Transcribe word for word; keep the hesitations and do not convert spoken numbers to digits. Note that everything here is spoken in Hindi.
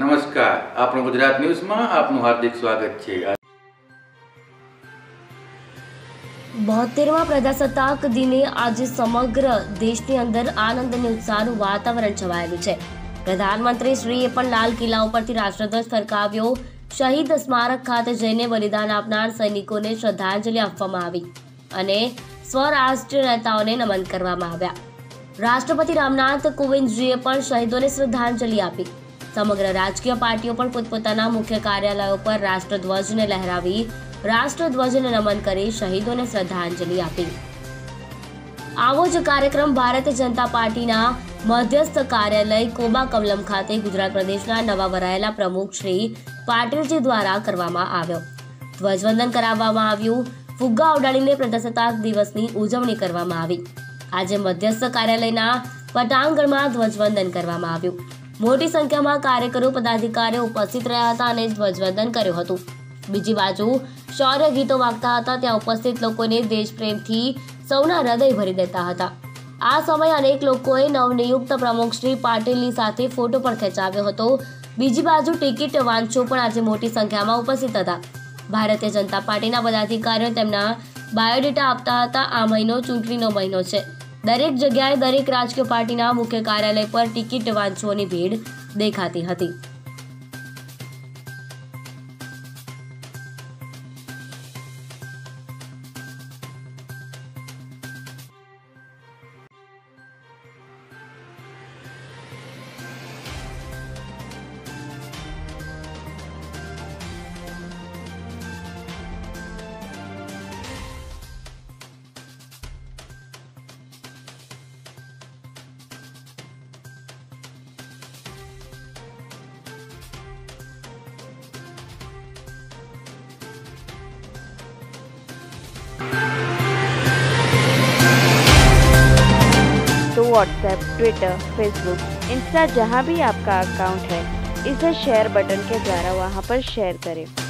નમસ્કાર, આપણો ગુજરાત ન્યૂઝમાં આપનું હાર્દિક સ્વાગત છે। बहत्तरवां प्रजासत्ताक दिने आज समग्र देशनी अंदर आनंद ने उत्साहनुं वातावरण छवायेलुं छे। प्रधानमंत्री श्रीए पण लाल किल्ला परथी राष्ट्रध्वज फरकाव्यो। शहीद स्मारक खाते जईने बलिदान आपनार सैनिकोने श्रद्धांजलि आपवामां आवी अने स्वराष्ट्रीय नेताओने नमन करवामां आव्या। राष्ट्रपति रामनाथ कोविंदजीए पण शहीदोने श्रद्धांजलि आपी। समग्र राजकीय पार्टीओ पण पोतपोताना मुख्य कार्यालयों पर राष्ट्रध्वजने लहरावी राष्ट्रध्वजने नमन करी शहीदोने श्रद्धांजलि आपी। आवो ज कार्यक्रम भारतीय जनता पार्टीना मध्यस्थ कार्यालय कोबा कमलम खाते गुजरात प्रदेशना नवा वरायेला प्रमुख श्री पाटीलजी द्वारा करवामां आव्यो। ध्वजवंदन कराववामां आव्युं। फुग्गा उडाडीने प्रजासत्ताक दिवसनी उजवणी करवामां आवी। आज मध्यस्थ कार्यालयना पटांगणमां ध्वजवंदन करवामां आव्युं। मोटी संख्या में कार्यकरो पदाधिकारी उपस्थित रहा था अने ध्वजवंदन कर्यु हतुं। बीजी बाजु शौर्य गीतों वागता हता त्यां उपस्थित लोकोने देश प्रेमथी सौना हृदय भरी देता हता। आ समय अनेक लोकोए नवनियुक्त प्रमुख श्री पाटीलनी साथे फोटो पण खेचाव्यो हतो। बीजी बाजु टिकिट वांचो पण आज मोटी संख्या में उपस्थित हता। भारतीय जनता पार्टीना पदाधिकारीओ तेमना बायोडेटा आपता हता। आ महीनो चूंटणीनो महीनो छे। दरेक जगह दरेक राजकीय पार्टी मुख्य कार्यालय पर टिकट वांछुओं की भीड़ देखाती हती। तो व्हाट्सएप, ट्विटर, फेसबुक, इंस्टा जहाँ भी आपका अकाउंट है, इसे शेयर बटन के द्वारा वहाँ पर शेयर करें।